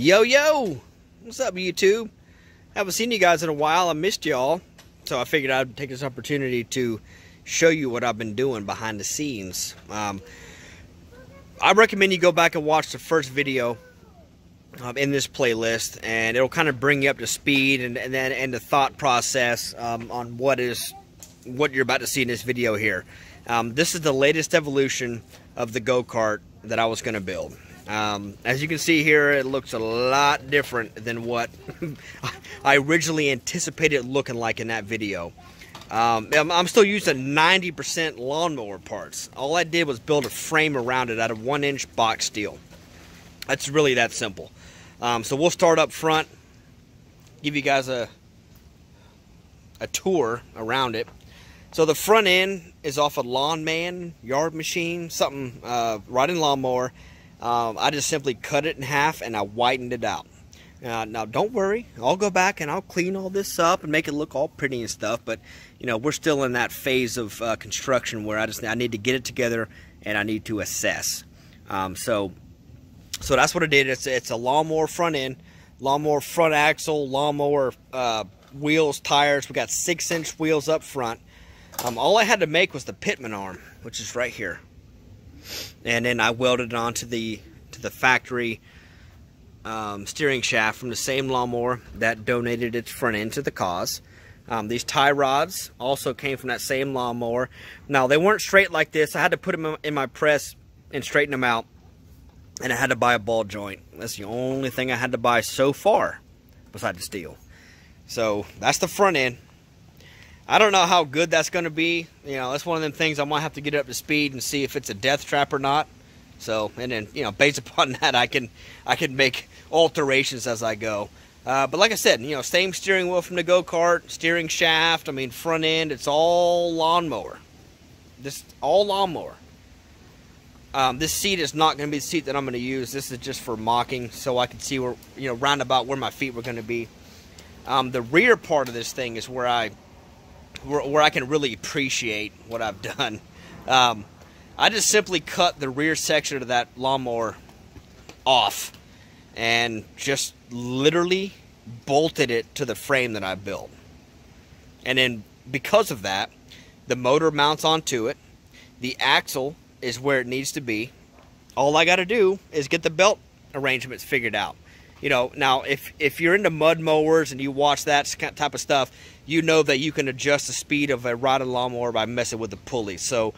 Yo, yo! What's up, YouTube? I haven't seen you guys in a while. I missed y'all. So I figured I'd take this opportunity to show you what I've been doing behind the scenes. I recommend you go back and watch the first video in this playlist, and it'll kind of bring you up to speed and the thought process on what you're about to see in this video here. This is the latest evolution of the go-kart that I was going to build. As you can see here, it looks a lot different than what I originally anticipated looking like in that video. I'm still using 90% lawnmower parts. All I did was build a frame around it out of 1-inch box steel. That's really that simple. So we'll start up front, give you guys a tour around it. So the front end is off a Lawnman, Yard Machine, something, riding lawnmower. I just simply cut it in half and I whitened it out. Now don't worry, I'll go back and I'll clean all this up and make it look all pretty and stuff, but you know, we're still in that phase of construction where I need to get it together and I need to assess. So that's what I did. It's a lawnmower front end, lawnmower front axle, lawnmower wheels, tires. We got 6-inch wheels up front. All I had to make was the pitman arm, which is right here, and then I welded it onto the factory steering shaft from the same lawnmower that donated its front end to the cause. These tie rods also came from that same lawnmower. Now they weren't straight like this. I had to put them in my press and straighten them out, and I had to buy a ball joint. That's the only thing I had to buy so far besides the steel. So that's the front end. I don't know how good that's going to be. You know, that's one of them things I might have to get up to speed and see if it's a death trap or not. So, and then, you know, based upon that, I can make alterations as I go. But like I said, you know, same steering wheel from the go-kart, steering shaft, I mean, front end, it's all lawnmower. This all lawnmower. This seat is not going to be the seat that I'm going to use. This is just for mocking, so I can see where, you know, roundabout where my feet were going to be. The rear part of this thing is where I can really appreciate what I've done. I just simply cut the rear section of that lawnmower off and just literally bolted it to the frame that I built. And then because of that, the motor mounts onto it. The axle is where it needs to be. All I got to do is get the belt arrangements figured out. You know, now if you're into mud mowers and you watch that type of stuff, you know that you can adjust the speed of a riding lawnmower by messing with the pulley. So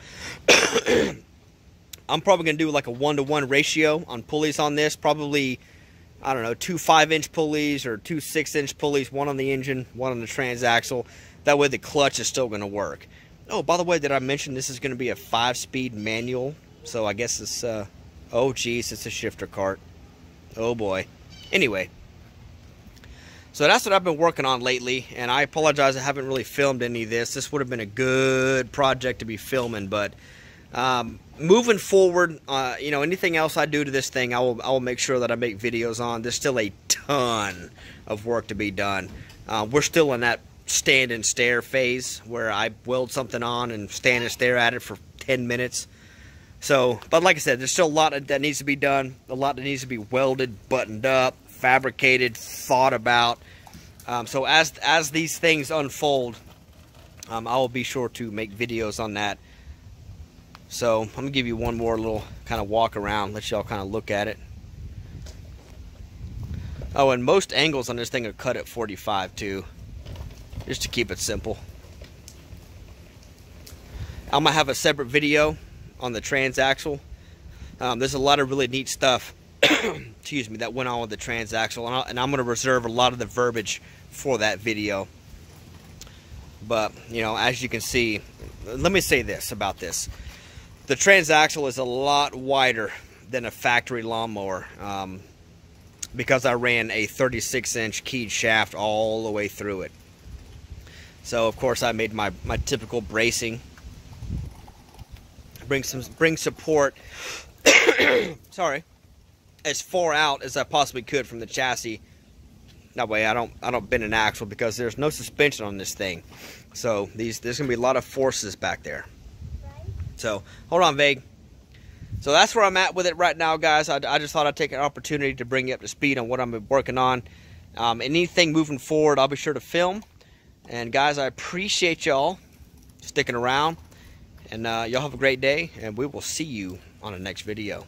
I'm probably going to do like a 1-to-1 ratio on pulleys on this. Probably, I don't know, 2 5-inch pulleys or 2 6-inch pulleys, one on the engine, one on the transaxle. That way the clutch is still going to work. Oh, by the way, did I mention this is going to be a 5-speed manual? So I guess it's, oh geez, it's a shifter cart. Oh boy. Anyway, so that's what I've been working on lately, and I apologize I haven't really filmed any of this. This would have been a good project to be filming, but moving forward, you know, anything else I do to this thing, I will make sure that I make videos on. There's still a ton of work to be done. We're still in that stand and stare phase where I weld something on and stand and stare at it for 10 minutes. So, but like I said, there's still a lot that needs to be done, a lot that needs to be welded, buttoned up, fabricated, thought about. So as these things unfold, I will be sure to make videos on that. So I'm gonna give you one more little kind of walk around, let y'all kind of look at it. Oh, and most angles on this thing are cut at 45 too, just to keep it simple. I'm gonna have a separate video on the transaxle. There's a lot of really neat stuff excuse me, that went on with the transaxle, and I'm going to reserve a lot of the verbiage for that video. But you know, as you can see, let me say this about this: the transaxle is a lot wider than a factory lawnmower because I ran a 36-inch keyed shaft all the way through it. So of course I made my typical bracing. Bring support sorry, as far out as I possibly could from the chassis. That way I don't bend an axle because there's no suspension on this thing. So there's gonna be a lot of forces back there. So hold on, Vague. So that's where I'm at with it right now, guys. I just thought I'd take an opportunity to bring you up to speed on what I'm working on. Anything moving forward, I'll be sure to film. And guys, I appreciate y'all sticking around. And y'all have a great day, and we will see you on the next video.